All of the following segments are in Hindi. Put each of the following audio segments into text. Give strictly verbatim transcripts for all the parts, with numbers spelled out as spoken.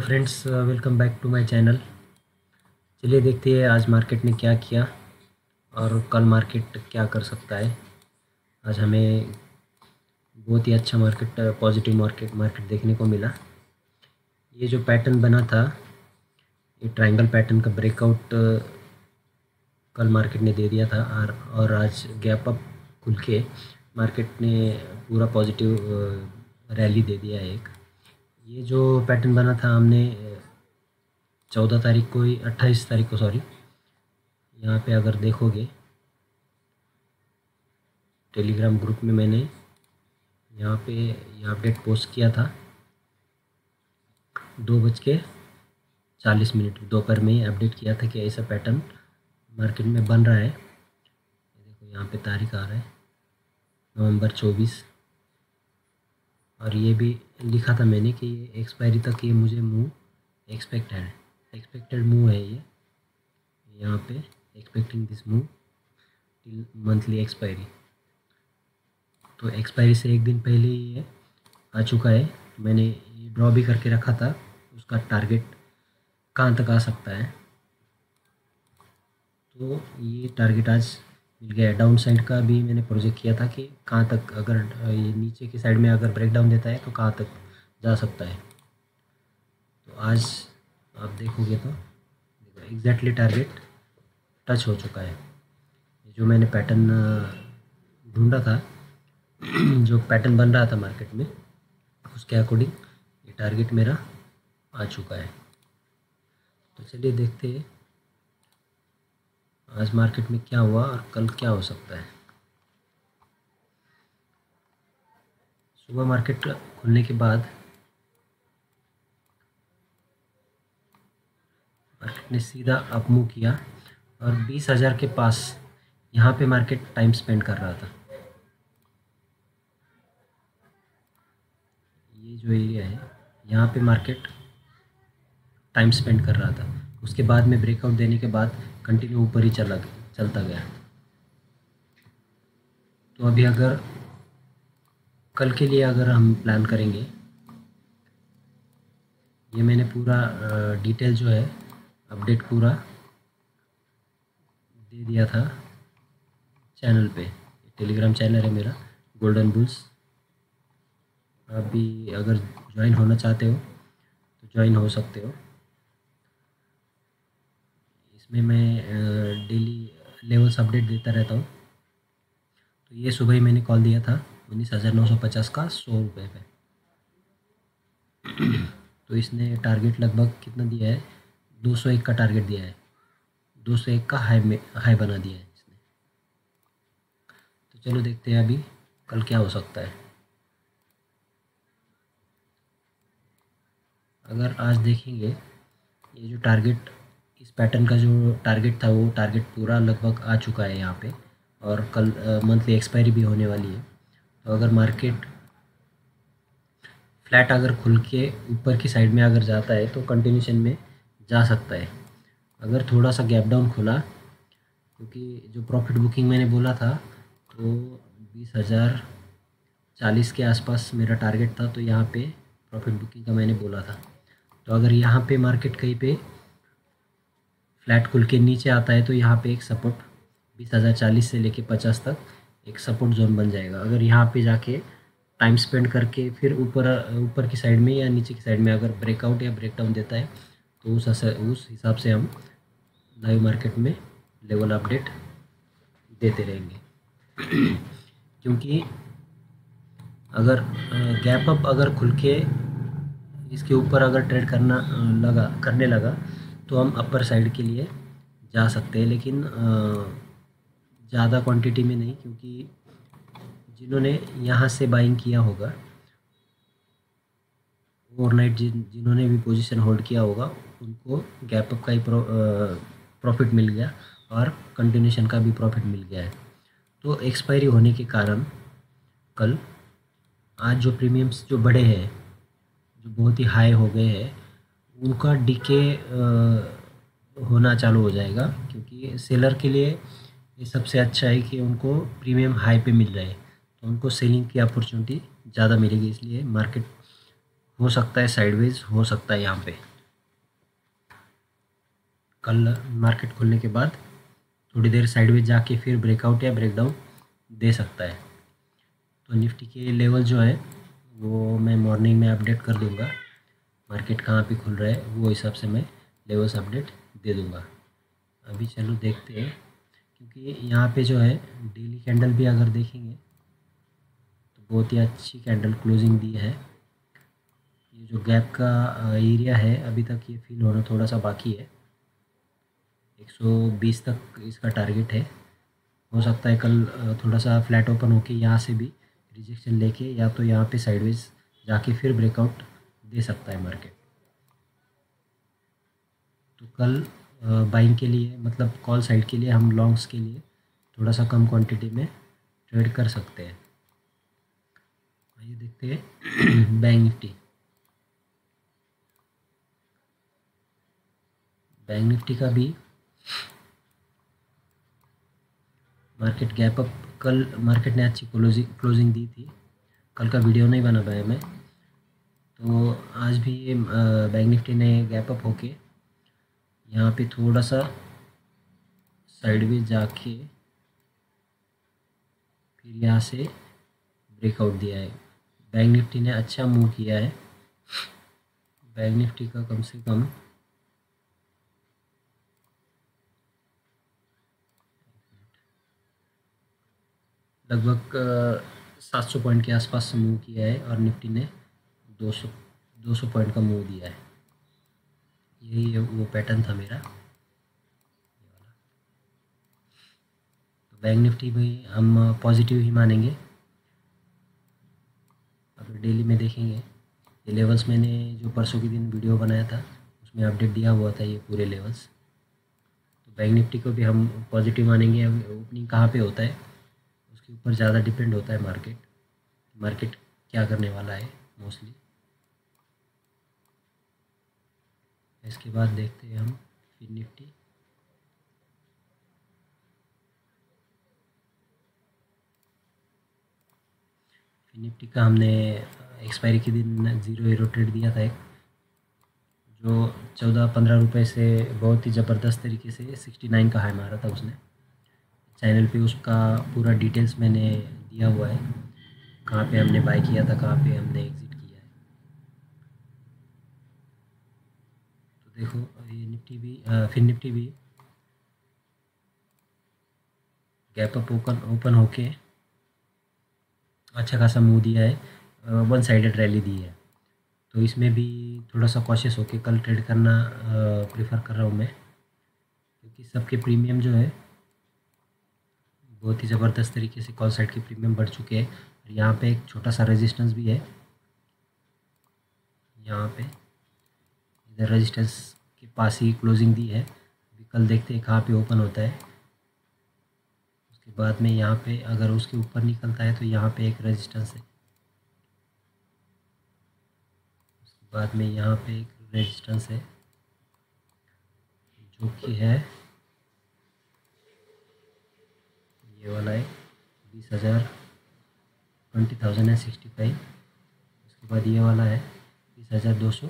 Hello friends, welcome back to my channel. चलिए देखते हैं आज मार्केट ने क्या किया और कल मार्केट क्या कर सकता है। आज हमें बहुत ही अच्छा मार्केट, पॉजिटिव मार्केट मार्केट देखने को मिला। ये जो पैटर्न बना था, ये ट्रायंगल पैटर्न का ब्रेकआउट कल मार्केट ने दे दिया था और और आज गैप अप खुल के मार्केट ने पूरा पॉजिटिव रैली दे दिया है। एक ये जो पैटर्न बना था हमने चौदह तारीख को ही अट्ठाईस तारीख को सॉरी यहाँ पे अगर देखोगे टेलीग्राम ग्रुप में मैंने यहाँ पे ये अपडेट पोस्ट किया था। दो बज के चालीस मिनट दोपहर में अपडेट किया था कि ऐसा पैटर्न मार्केट में बन रहा है। देखो यहाँ पे तारीख आ रहा है नवंबर चौबीस, और ये भी लिखा था मैंने कि ये एक्सपायरी तक ये मुझे मूव एक्सपेक्टेड है, एक्सपेक्टेड मूव है ये। यहाँ पे expecting this move till monthly expiry, तो एक्सपायरी से एक दिन पहले ही ये आ चुका है। मैंने ये ड्रॉ भी करके रखा था उसका टारगेट कहाँ तक आ सकता है, तो ये टारगेट आज मिल गया। डाउन साइड का भी मैंने प्रोजेक्ट किया था कि कहाँ तक, अगर ये नीचे की साइड में अगर ब्रेकडाउन देता है तो कहाँ तक जा सकता है। तो आज आप देखोगे तो एग्जैक्टली टारगेट टच हो चुका है। जो मैंने पैटर्न ढूंढा था, जो पैटर्न बन रहा था मार्केट में, उसके अकॉर्डिंग ये टारगेट मेरा आ चुका है। तो चलिए देखते हैं आज मार्केट में क्या हुआ और कल क्या हो सकता है। सुबह मार्केट खुलने के बाद मार्केट ने सीधा अप मूव किया और बीस हज़ार के पास यहाँ पे मार्केट टाइम स्पेंड कर रहा था। ये जो एरिया है यहाँ पे मार्केट टाइम स्पेंड कर रहा था, उसके बाद में ब्रेकआउट देने के बाद कंटिन्यू ऊपर ही चला चलता गया। तो अभी अगर कल के लिए अगर हम प्लान करेंगे, ये मैंने पूरा डिटेल जो है अपडेट पूरा दे दिया था चैनल पे। टेलीग्राम चैनल है मेरा गोल्डन बुल्स, आप भी अगर ज्वाइन होना चाहते हो तो ज्वाइन हो सकते हो। में मैं डेली लेवल्स अपडेट देता रहता हूँ। तो ये सुबह ही मैंने कॉल दिया था उन्नीस हज़ार नौ सौ पचास का सौ रुपये पे। तो इसने टारगेट लगभग कितना दिया है, दो सौ एक का टारगेट दिया है, दो सौ एक का हाई में हाई बना दिया है इसने। तो चलो देखते हैं अभी कल क्या हो सकता है। अगर आज देखेंगे ये जो टारगेट, इस पैटर्न का जो टारगेट था वो टारगेट पूरा लगभग आ चुका है यहाँ पे, और कल मंथली एक्सपायरी भी होने वाली है। तो अगर मार्केट फ्लैट अगर खुल के ऊपर की साइड में अगर जाता है तो कंटिन्यूशन में जा सकता है। अगर थोड़ा सा गैप डाउन खुला, क्योंकि जो प्रॉफिट बुकिंग मैंने बोला था तो बीस हज़ार चालीस के आसपास मेरा टारगेट था, तो यहाँ पे प्रॉफिट बुकिंग का मैंने बोला था। तो अगर यहाँ पे मार्केट कहीं पे फ्लैट खुल के नीचे आता है तो यहाँ पे एक सपोर्ट बीस हज़ार चालीस से लेके पचास तक एक सपोर्ट जोन बन जाएगा। अगर यहाँ पे जाके टाइम स्पेंड करके फिर ऊपर ऊपर की साइड में या नीचे की साइड में अगर ब्रेकआउट या ब्रेकडाउन देता है तो उस उस हिसाब से हम लाइव मार्केट में लेवल अपडेट देते रहेंगे। क्योंकि अगर गैप अप अगर खुल के इसके ऊपर अगर ट्रेड करना लगा करने लगा तो हम अपर साइड के लिए जा सकते हैं, लेकिन ज़्यादा क्वांटिटी में नहीं, क्योंकि जिन्होंने यहाँ से बाइंग किया होगा ओवरनाइट, जिन जिन्होंने भी पोजीशन होल्ड किया होगा उनको गैप अप का ही प्रॉ, प्रॉफिट मिल गया और कंटिन्यूशन का भी प्रॉफिट मिल गया है। तो एक्सपायरी होने के कारण कल आज जो प्रीमियम्स जो बड़े हैं, जो बहुत ही हाई हो गए हैं, उनका डीके होना चालू हो जाएगा। क्योंकि सेलर के लिए ये सबसे अच्छा है कि उनको प्रीमियम हाई पे मिल रहा है, तो उनको सेलिंग की अपॉर्चुनिटी ज़्यादा मिलेगी। इसलिए मार्केट हो सकता है साइडवेज, हो सकता है यहाँ पे। कल मार्केट खुलने के बाद थोड़ी देर साइडवेज जाके फिर ब्रेकआउट या ब्रेकडाउन दे सकता है। तो निफ्टी के लेवल जो है वो मैं मॉर्निंग में अपडेट कर दूंगा, मार्केट कहाँ पे खुल रहा है वो हिसाब से मैं लेवल्स अपडेट दे दूंगा। अभी चलो देखते हैं, क्योंकि यहाँ पे जो है डेली कैंडल भी अगर देखेंगे तो बहुत ही अच्छी कैंडल क्लोजिंग दी है। ये जो गैप का एरिया है अभी तक ये फील होना थोड़ा सा बाकी है, एक सौ बीस तक इसका टारगेट है। हो सकता है कल थोड़ा सा फ्लैट ओपन होके यहाँ से भी रिजेक्शन लेके या तो यहाँ पे साइडवेज जाके फिर ब्रेकआउट दे सकता है मार्केट। तो कल बाइंग के लिए मतलब कॉल साइड के लिए हम लॉन्ग्स के लिए थोड़ा सा कम क्वांटिटी में ट्रेड कर सकते हैं। आइए देखते हैं बैंक निफ्टी। बैंक निफ्टी का भी मार्केट गैप अप, कल मार्केट ने अच्छी क्लोजिंग क्लोजिंग दी थी, कल का वीडियो नहीं बना पाया मैं, तो आज भी ये बैंक निफ्टी ने गैप अप होके यहाँ पे थोड़ा सा साइडवेज जाके फिर यहाँ से ब्रेकआउट दिया है। बैंक निफ्टी ने अच्छा मूव किया है। बैंक निफ्टी का कम से कम लगभग सात सौ पॉइंट के आसपास मूव किया है और निफ्टी ने दो सौ दो सौ पॉइंट का मूव दिया है। यही वो पैटर्न था मेरा। तो बैंक निफ्टी भी हम पॉजिटिव ही मानेंगे। अगर डेली में देखेंगे ये लेवल्स मैंने जो परसों के दिन वीडियो बनाया था उसमें अपडेट दिया हुआ था ये पूरे लेवल्स। तो बैंक निफ्टी को भी हम पॉजिटिव मानेंगे। ओपनिंग कहाँ पे होता है उसके ऊपर ज़्यादा डिपेंड होता है मार्केट, मार्केट क्या करने वाला है मोस्टली। इसके बाद देखते हैं हम फिर निफ्टी। निफ्टी का हमने एक्सपायरी के दिन ज़ीरो हीरो ट्रेड दिया था एक, जो चौदह पंद्रह रुपये से बहुत ही ज़बरदस्त तरीके से सिक्सटी नाइन का हाई मारा था उसने। चैनल पे उसका पूरा डिटेल्स मैंने दिया हुआ है, कहाँ पे हमने बाय किया था, कहाँ पे हमने एग्जिट किया है। तो देखो ये निफ्टी भी आ, फिर निफ्टी भी गैप अप ओपन ओपन होके अच्छा खासा मूव दिया है, वन साइडेड रैली दी है। तो इसमें भी थोड़ा सा कॉशियस होके कल ट्रेड करना प्रेफर कर रहा हूँ मैं, क्योंकि सबके प्रीमियम जो है बहुत ही ज़बरदस्त तरीके से कॉल साइड के प्रीमियम बढ़ चुके हैं। और यहाँ पे एक छोटा सा रेजिस्टेंस भी है, यहाँ पे इधर रेजिस्टेंस के पास ही क्लोजिंग दी है। अभी कल देखते हैं कहाँ पे ओपन होता है। उसके बाद में यहाँ पे अगर उसके ऊपर निकलता है तो यहाँ पे एक रेजिस्टेंस है, उसके बाद में यहाँ पे एक रेजिस्टेंस है जो कि है ये वाला है बीस हज़ार ट्वेंटी थाउजेंड है सिक्सटी फाइव। उसके बाद ये वाला है बीस हज़ार दो सौ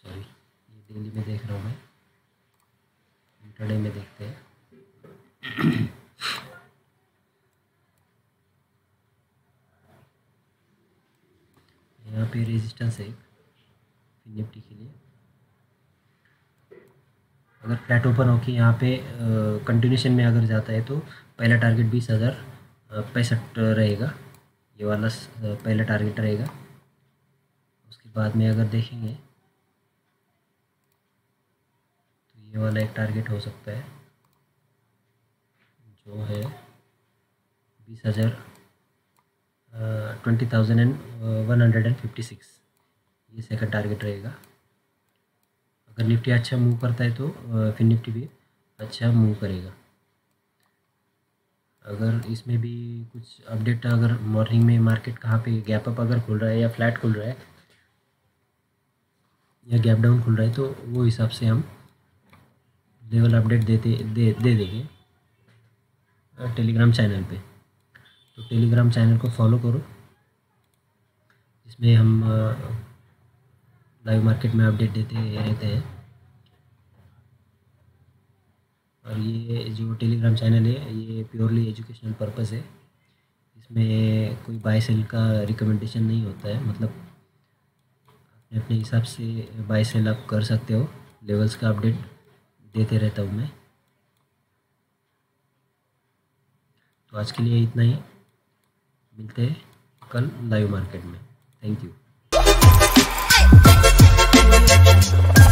सॉरी ये डेली में देख रहा हूँ मैं, इंटरडे में देखते हैं। यहाँ पे रेजिस्टेंस है निफ्टी के लिए। अगर फ्लैट ओपन होके यहाँ पे कंटिन्यूशन में अगर जाता है तो पहला टारगेट बीस हज़ार पैंसठ रहेगा, ये वाला पहला टारगेट रहेगा। उसके बाद में अगर देखेंगे तो ये वाला एक टारगेट हो सकता है जो है बीस हज़ार twenty thousand and one hundred and fifty six ये सेकंड टारगेट रहेगा। अगर निफ्टी अच्छा मूव करता है तो फिर निफ्टी भी अच्छा मूव करेगा। अगर इसमें भी कुछ अपडेट, अगर मॉर्निंग में मार्केट कहाँ पे गैप अप अगर खुल रहा है या फ्लैट खुल रहा है या गैप डाउन खुल रहा है तो वो हिसाब से हम लेवल अपडेट देते दे दे देंगे टेलीग्राम चैनल पे। तो टेलीग्राम चैनल को फॉलो करो, जिसमें हम लाइव मार्केट में अपडेट देते रहते हैं। और ये जो टेलीग्राम चैनल है ये प्योरली एजुकेशनल पर्पस है, इसमें कोई बाय सेल का रिकमेंडेशन नहीं होता है। मतलब अपने अपने हिसाब से बाय सेल आप कर सकते हो, लेवल्स का अपडेट देते रहता हूँ मैं। तो आज के लिए इतना ही, मिलते हैं कल लाइव मार्केट में। Thank you.